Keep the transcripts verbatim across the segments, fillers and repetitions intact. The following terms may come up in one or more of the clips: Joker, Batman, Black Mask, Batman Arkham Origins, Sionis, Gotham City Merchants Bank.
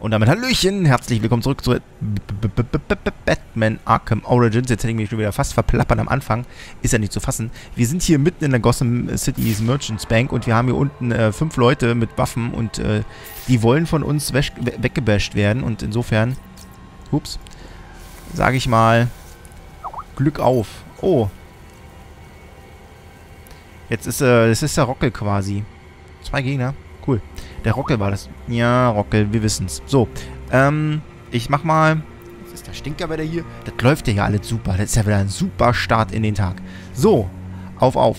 Und damit Hallöchen, herzlich willkommen zurück zu Batman Arkham Origins. Jetzt hätte ich mich schon wieder fast verplappert am Anfang. Ist ja nicht zu fassen. Wir sind hier mitten in der Gotham City Merchants Bank und wir haben hier unten äh, fünf Leute mit Waffen und äh, die wollen von uns we weggebasht werden. Und insofern, ups, sage ich mal, Glück auf. Oh. Jetzt ist, äh, das ist der Rockel quasi. Zwei Gegner. Cool. Der Rockel war das. Ja, Rockel, wir wissen's. So, ähm, ich mach mal... Was ist der Stinker wieder hier? Das läuft ja hier alles super. Das ist ja wieder ein super Start in den Tag. So, auf, auf.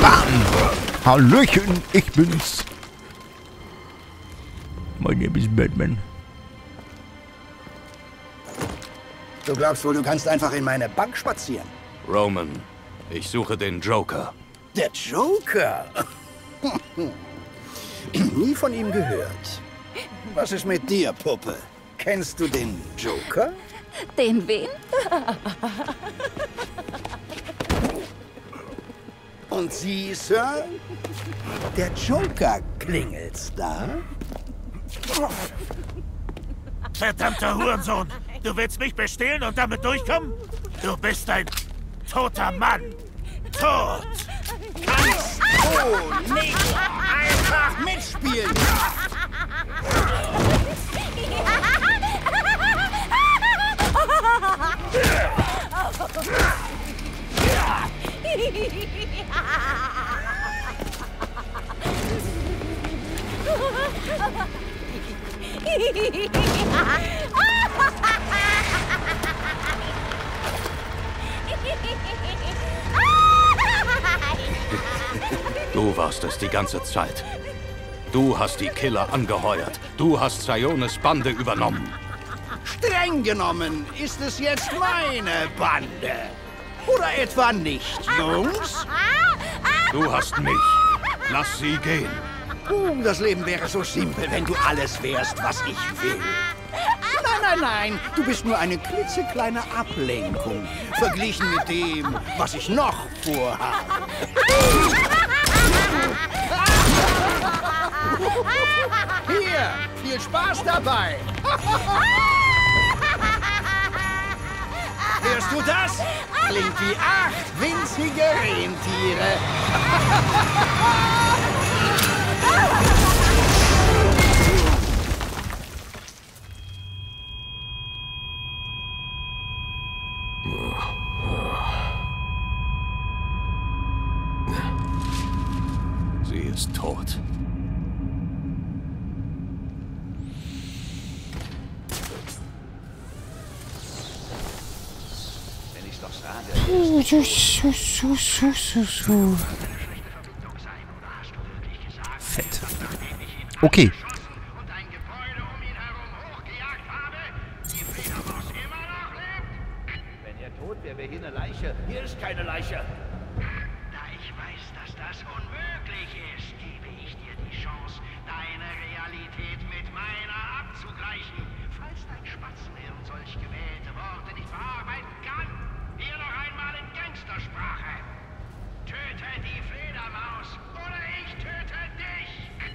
Bam! Hallöchen, ich bin's. Mein Name ist Batman. Du glaubst wohl, du kannst einfach in meine Bank spazieren? Roman, ich suche den Joker. Der Joker? Nie von ihm gehört. Was ist mit dir, Puppe? Kennst du den Joker? Den wen? Und Sie, Sir? Der Joker klingelt's da? Verdammter Hurensohn! Du willst mich bestehlen und damit durchkommen? Du bist ein toter Mann! Tot! Kannst du nicht einfach mitspielen? Du warst es die ganze Zeit. Du hast die Killer angeheuert. Du hast Sionis Bande übernommen. Streng genommen ist es jetzt meine Bande. Oder etwa nicht, Jungs? Du hast mich. Lass sie gehen. Uh, das Leben wäre so simpel, wenn du alles wärst, was ich will. Nein, nein, nein. Du bist nur eine klitzekleine Ablenkung. Verglichen mit dem, was ich noch vorhabe. Hier, viel Spaß dabei. Hörst du das? Klingt wie acht winzige Rentiere. Sie ist tot. Fett. Okay. Wenn er tot wäre, wäre hier eine Leiche. Hier ist keine Leiche. Da ich weiß, dass das unmöglich ist, gebe ich dir die Chance, deine Realität mit meiner abzugleichen. Falls dein Spatzenhirn solch gewählte Worte nicht verarbeiten kann, hier noch einmal in Gangstersprache. Töte die Fledermaus oder ich töte dich.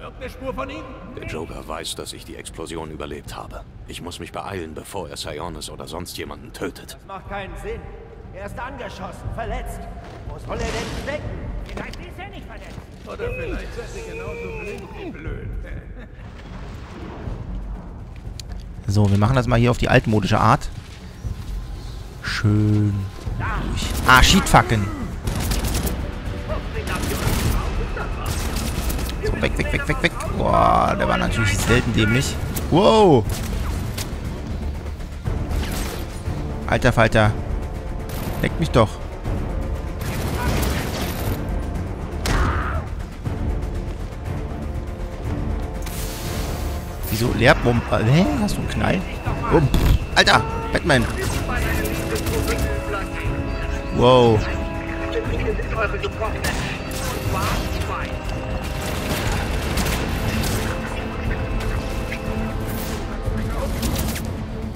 Irgendeine Spur von ihm? Der Joker weiß, dass ich die Explosion überlebt habe. Ich muss mich beeilen, bevor er Sionis oder sonst jemanden tötet. Das macht keinen Sinn. Er ist angeschossen, verletzt. Wo soll er denn stecken? Vielleicht ist er nicht verletzt. Oder vielleicht ist er genauso blind wie blöd. So, wir machen das mal hier auf die altmodische Art. Schön durch. Ah, Schiedfacken. So, weg, weg, weg, weg, weg. Boah, der war natürlich selten dämlich. Wow. Alter Falter. Leck mich doch. Wieso Leerbomber? Hä? Hast du einen Knall? Oh, Alter! Batman! Wow.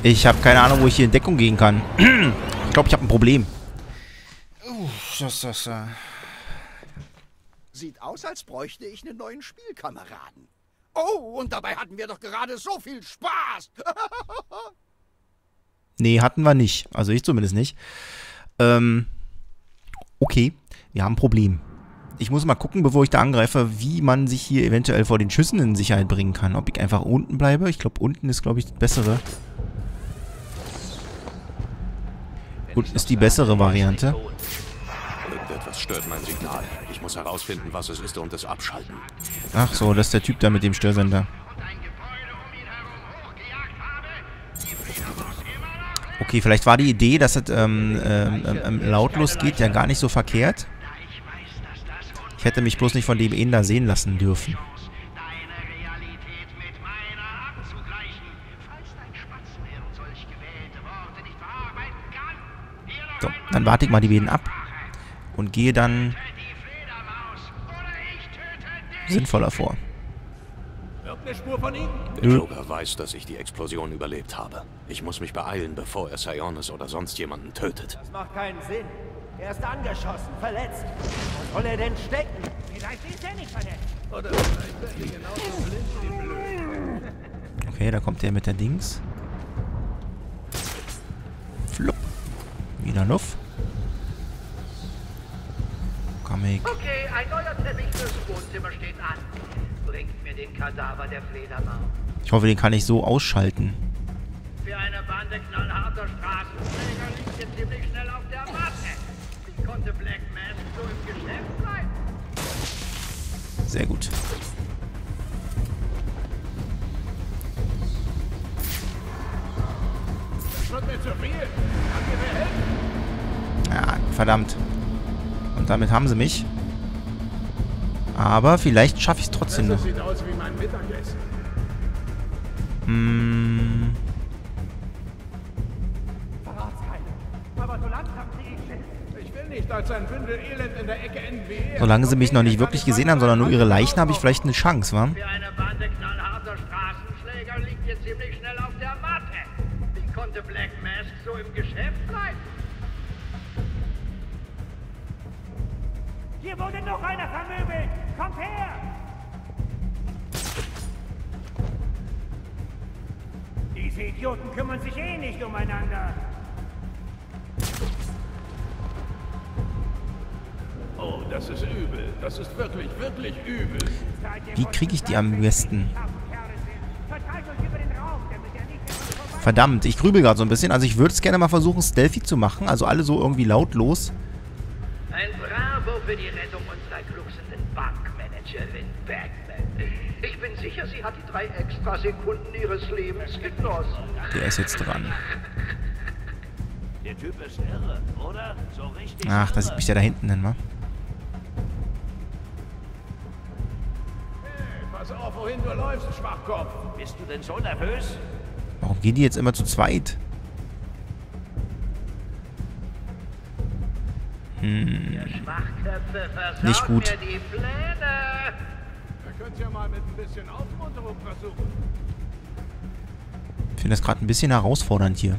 Ich habe keine Ahnung, wo ich hier in Deckung gehen kann. Ich glaube, ich habe ein Problem. Uh, das, das, äh Sieht aus, als bräuchte ich einen neuen Spielkameraden. Oh, und dabei hatten wir doch gerade so viel Spaß. Nee, hatten wir nicht. Also ich zumindest nicht. Ähm, okay, wir haben ein Problem. Ich muss mal gucken, bevor ich da angreife, wie man sich hier eventuell vor den Schüssen in Sicherheit bringen kann. Ob ich einfach unten bleibe? Ich glaube, unten ist, glaube ich, das bessere. Gut, ist die bessere Variante. Irgendetwas stört mein Signal. Ich muss herausfinden, was es ist und es abschalten. Ach so, das ist der Typ da mit dem Störsender. Okay, vielleicht war die Idee, dass es ähm, ähm, lautlos geht, ja gar nicht so verkehrt. Ich hätte mich bloß nicht von dem Inder sehen lassen dürfen. So, dann warte ich mal die beiden ab und gehe dann sinnvoller vor. Der Joker weiß, dass ich die Explosion überlebt habe. Ich muss mich beeilen, bevor er Sionis oder sonst jemanden tötet. Das macht keinen Sinn. Er ist angeschossen, verletzt. Wo soll er denn stecken? Vielleicht ist er nicht verletzt. Oder vielleicht wird er genauso blind wie blöd. Okay, da kommt er mit der Dings. Flupp. Wieder Luft. Comic. Okay, ein neuer Teppich fürs Wohnzimmer steht an. Bringt mir den Kadaver der Fledermaus. Ich hoffe, den kann ich so ausschalten. Für eine Bande knallharter Straßenschläger liegt jetzt ziemlich schnell auf der Matte. Wie konnte Black Mask so im Geschäft sein? Sehr gut. Das wird mir zu viel. Kann mir mehr helfen? Ja, verdammt. Und damit haben sie mich. Aber vielleicht schaffe ich es trotzdem noch. Das sieht aus wie mein Mittagessen. Hm. Verrat's keine. Aber so langsam kriege ich Schiss. Ich will nicht als ein Bündel Elend in der Ecke enden. Solange sie mich noch nicht wirklich gesehen haben, sondern nur ihre Leichen, habe ich vielleicht eine Chance, wa? Für eine Bande knallharter Straßenschläger liegt ihr ziemlich schnell auf der Matte. Wie konnte Black Mask so im Geschäft bleiben? Hier wurde noch einer vermöbelt! Kommt her! Diese Idioten kümmern sich eh nicht umeinander! Oh, das ist übel. Das ist wirklich, wirklich übel. Wie kriege ich die am besten? Verdammt, ich grübel gerade so ein bisschen. Also ich würde es gerne mal versuchen, Stealthy zu machen. Also alle so irgendwie lautlos. Ein Bravo für die Rettung unserer glucksenden Bankmanagerin Batman. Ich bin sicher, sie hat die drei extra Sekunden ihres Lebens genossen. Der ist jetzt dran. Der Typ ist irre, oder? So richtig. Ach, da sieht mich der da hinten denn mal. Hey, pass auf, wohin du läufst, Schwachkopf. Bist du denn so nervös? Warum gehen die jetzt immer zu zweit? Nicht gut. Ich finde das gerade ein bisschen herausfordernd hier.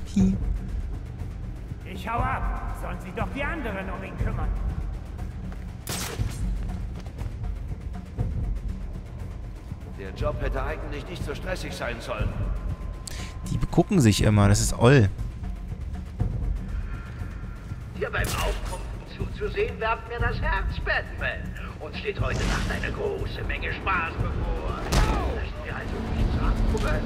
Ich hau ab, sollen sich doch die anderen um ihn kümmern. Der Job hätte eigentlich nicht so stressig sein sollen. Die begucken sich immer, das ist oll. Hier beim Aufkommen zu sehen, werft mir das Herz, Batman. Uns steht heute Nacht eine große Menge Spaß bevor. Lassen wir also nichts anprobieren.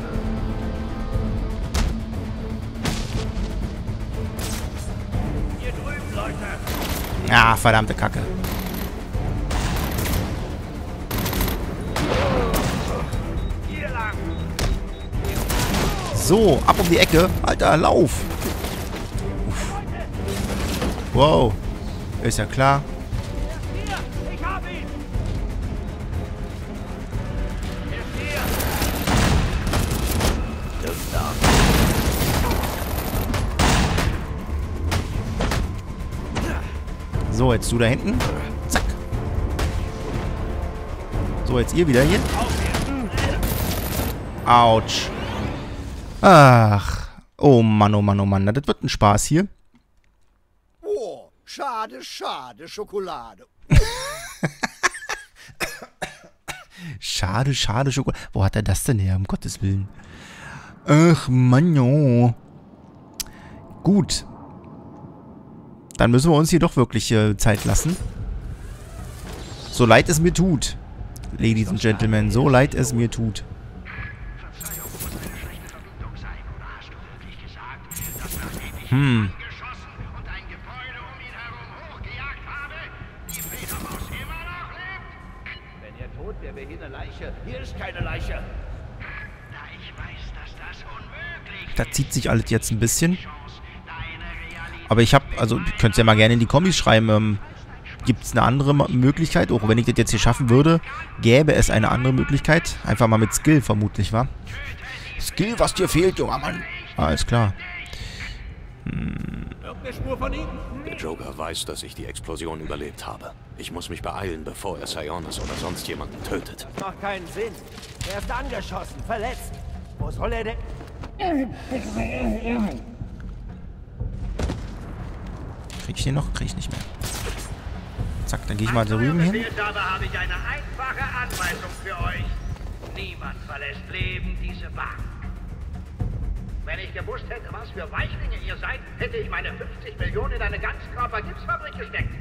Hier drüben, Leute. Ja, verdammte Kacke. Hier lang. So, ab um die Ecke. Alter, lauf. Uff. Wow. Ist ja klar. So, jetzt du da hinten. Zack. So, jetzt ihr wieder hier. Autsch. Ach. Oh Mann, oh Mann, oh Mann. Das wird ein Spaß hier. Schade, schade, Schokolade. Schade, schade, Schokolade. Wo hat er das denn her? Um Gottes Willen. Ach, Mann, oh. Gut. Dann müssen wir uns hier doch wirklich äh, Zeit lassen. So leid es mir tut, Ladies und Gentlemen. So leid es mir tut. Hm. Da zieht sich alles jetzt ein bisschen. Aber ich habe, also ihr könnt es ja mal gerne in die Kommis schreiben, ähm, gibt es eine andere Möglichkeit, auch wenn ich das jetzt hier schaffen würde, gäbe es eine andere Möglichkeit. Einfach mal mit Skill vermutlich, wa? Skill, was dir fehlt, junger Mann. Alles klar. Hm. Der Joker weiß, dass ich die Explosion überlebt habe. Ich muss mich beeilen, bevor er Sionis oder sonst jemanden tötet. Das macht keinen Sinn. Er ist angeschossen, verletzt. Wo soll er denn... Krieg ich den noch? Krieg ich nicht mehr. Zack, dann gehe ich mal da rüben hin. Habe ich eine einfache Anweisung für euch. Niemand verlässt lebend diese Bank. Wenn ich gewusst hätte, was für Weichlinge ihr seid, hätte ich meine fünfzig Millionen in eine Ganzkörper-Gipsfabrik gesteckt.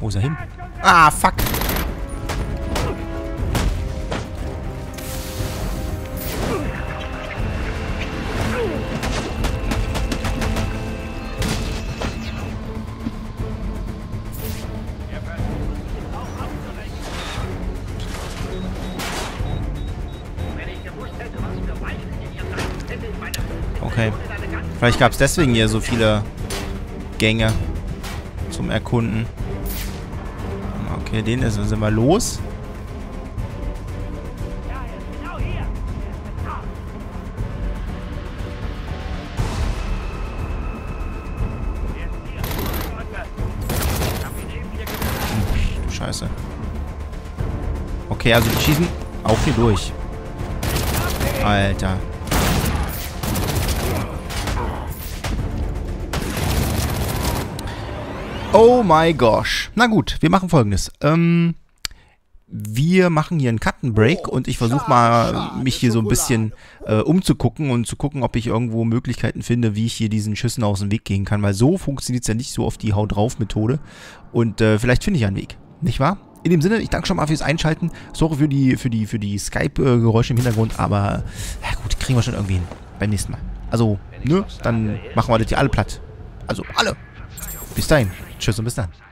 Wo ist er hin? Ah, fuck! Okay. Vielleicht gab es deswegen hier so viele Gänge zum Erkunden. Okay, den ist, sind wir los. Hm, Scheiße. Okay, also wir schießen auch hier durch. Alter. Oh my gosh. Na gut, wir machen Folgendes. Ähm, wir machen hier einen Cut-and-Break und ich versuche mal, mich hier so ein bisschen äh, umzugucken und zu gucken, ob ich irgendwo Möglichkeiten finde, wie ich hier diesen Schüssen aus dem Weg gehen kann, weil so funktioniert es ja nicht so auf die Hau-drauf-Methode und äh, vielleicht finde ich ja einen Weg, nicht wahr? In dem Sinne, ich danke schon mal fürs Einschalten. Sorry für die, für die, für die Skype-Geräusche im Hintergrund, aber ja gut, kriegen wir schon irgendwie hin beim nächsten Mal. Also, ne, dann machen wir das hier alle platt. Also, alle! Bis dahin. Tschüss und bis dann.